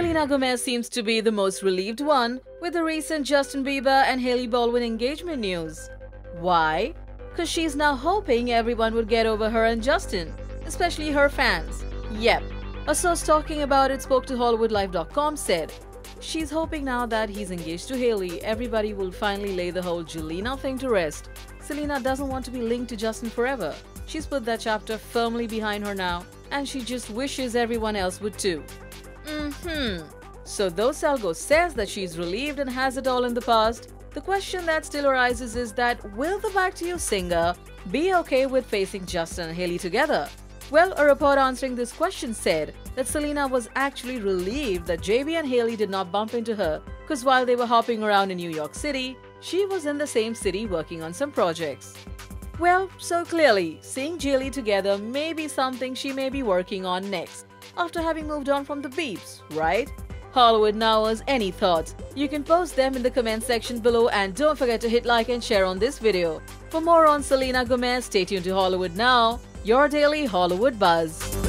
Selena Gomez seems to be the most relieved one with the recent Justin Bieber and Hailey Baldwin engagement news. Why? Because she's now hoping everyone would get over her and Justin, especially her fans. Yep, a source talking about it spoke to HollywoodLife.com said, she's hoping now that he's engaged to Hailey, everybody will finally lay the whole Jelena thing to rest. Selena doesn't want to be linked to Justin forever. She's put that chapter firmly behind her now, and she just wishes everyone else would too. So though Selgo says that she's relieved and has it all in the past, the question that still arises is that will the Back to You singer be okay with facing Justin and Hailey together? Well, a report answering this question said that Selena was actually relieved that JB and Hailey did not bump into her, because while they were hopping around in New York City, she was in the same city working on some projects. Well, so clearly, seeing Hailey together may be something she may be working on next, after having moved on from the Biebs, right? Hollywood Nowers, any thoughts? You can post them in the comment section below, and don't forget to hit like and share on this video. For more on Selena Gomez, stay tuned to Hollywood Now. Your daily Hollywood buzz.